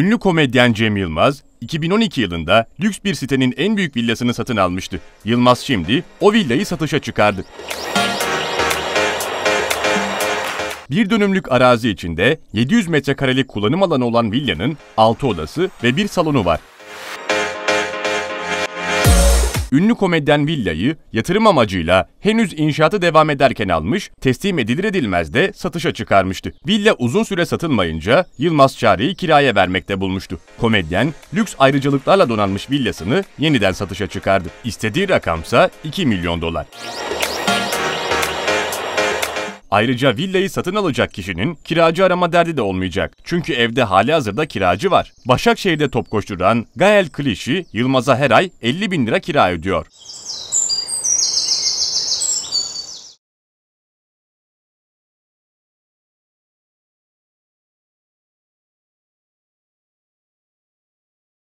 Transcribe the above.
Ünlü komedyen Cem Yılmaz, 2012 yılında lüks bir sitenin en büyük villasını satın almıştı. Yılmaz şimdi o villayı satışa çıkardı. Bir dönümlük arazi içinde 700 metrekarelik kullanım alanı olan villanın 6 odası ve bir salonu var. Ünlü komedyen villayı yatırım amacıyla henüz inşaatı devam ederken almış, teslim edilir edilmez de satışa çıkarmıştı. Villa uzun süre satılmayınca Yılmaz çareyi kiraya vermekte bulmuştu. Komedyen, lüks ayrıcalıklarla donanmış villasını yeniden satışa çıkardı. İstediği rakamsa 2 milyon dolar. Ayrıca villayı satın alacak kişinin kiracı arama derdi de olmayacak. Çünkü evde halihazırda kiracı var. Başakşehir'de top koşturan Gael Clichy, Yılmaz'a her ay 50 bin lira kira ödüyor.